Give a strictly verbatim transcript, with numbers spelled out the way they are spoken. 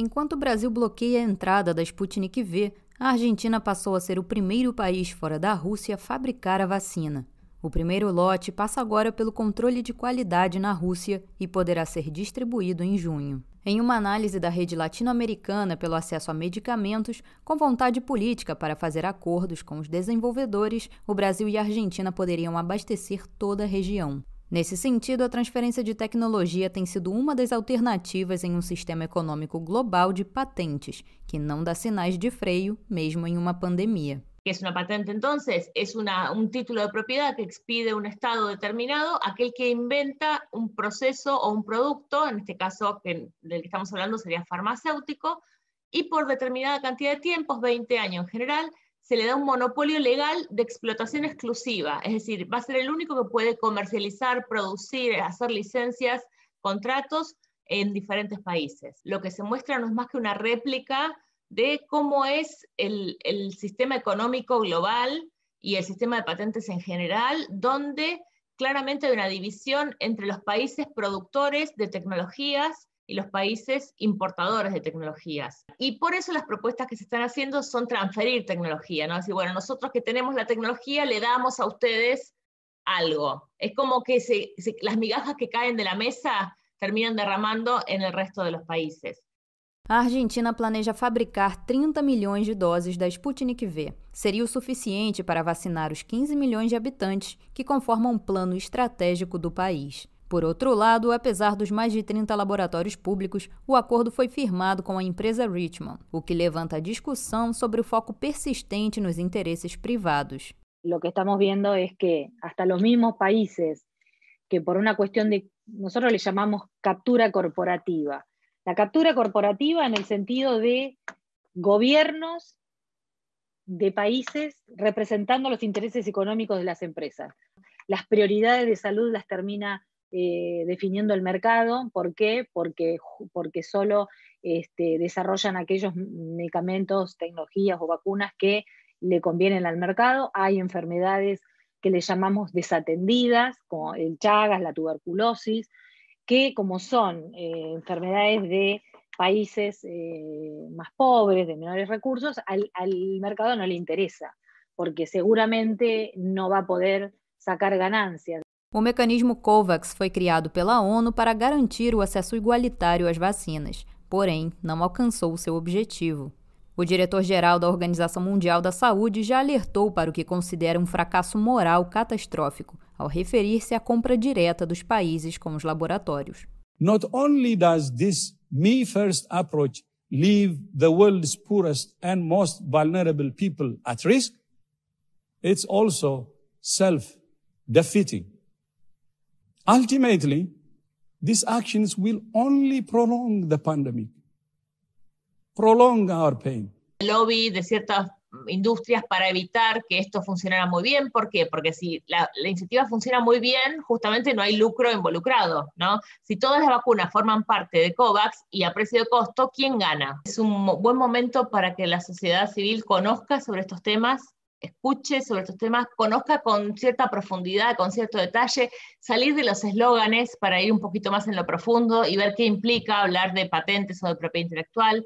Enquanto o Brasil bloqueia a entrada da Sputnik V, a Argentina passou a ser o primeiro país fora da Rússia a fabricar a vacina. O primeiro lote passa agora pelo controle de qualidade na Rússia e poderá ser distribuído em junho. Em uma análise da Rede Latino-Americana pelo Acesso a Medicamentos, com vontade política para fazer acordos com os desenvolvedores, o Brasil e a Argentina poderiam abastecer toda a região. Nesse sentido, a transferência de tecnologia tem sido uma das alternativas em um sistema econômico global de patentes, que não dá sinais de freio, mesmo em uma pandemia. Que es una patente entonces, es una, un título de propiedad que expide un estado determinado, aquel que inventa un proceso o un producto, en este caso que, del que estamos hablando sería farmacéutico, y por determinada cantidad de tiempos, veinte años en general, se le da un monopolio legal de explotación exclusiva, es decir, va a ser el único que puede comercializar, producir, hacer licencias, contratos en diferentes países. Lo que se muestra no es más que una réplica de cómo es el, el sistema económico global y el sistema de patentes en general, donde claramente hay una división entre los países productores de tecnologías y los países importadores de tecnologías. Y por eso las propuestas que se están haciendo son transferir tecnología, ¿no? Así, bueno, nosotros que tenemos la tecnología le damos a ustedes algo. Es como que se, se, las migajas que caen de la mesa terminan derramando en el resto de los países. A Argentina planeja fabricar trinta milhões de doses da Sputnik V. Seria o suficiente para vacinar os quinze milhões de habitantes que conformam um plano estratégico do país. Por outro lado, apesar dos mais de trinta laboratórios públicos, o acordo foi firmado com a empresa Richmond, o que levanta a discussão sobre o foco persistente nos interesses privados. Lo que estamos viendo es que hasta los mismos países que por una cuestión de, nosotros le llamamos captura corporativa, la captura corporativa en el sentido de gobiernos de países representando los intereses económicos de las empresas. Las prioridades de salud las termina eh, definiendo el mercado. ¿Por qué? Porque, porque solo este, desarrollan aquellos medicamentos, tecnologías o vacunas que le convienen al mercado. Hay enfermedades que le llamamos desatendidas, como el Chagas, la tuberculosis, que como son eh, enfermedades de países eh, más pobres, de menores recursos, al, al mercado no le interesa, porque seguramente no va a poder sacar ganancias. O mecanismo COVAX foi criado pela ONU para garantir o acesso igualitário às vacinas, porém não alcançou seu objetivo. O diretor-geral da Organização Mundial da Saúde já alertou para o que considera um fracasso moral catastrófico, ao referir-se à compra direta dos países com os laboratórios. Not only does this me first approach leave the world's poorest and most vulnerable people at risk, it's also self-defeating. Ultimately, these actions will only prolong the pandemic. Prolonga our pain. El lobby de ciertas industrias para evitar que esto funcionara muy bien. ¿Por qué? Porque si la, la iniciativa funciona muy bien, justamente no hay lucro involucrado, ¿no? Si todas las vacunas forman parte de COVAX y a precio de costo, ¿quién gana? Es un buen momento para que la sociedad civil conozca sobre estos temas, escuche sobre estos temas, conozca con cierta profundidad, con cierto detalle, salir de los eslóganes para ir un poquito más en lo profundo y ver qué implica hablar de patentes o de propiedad intelectual,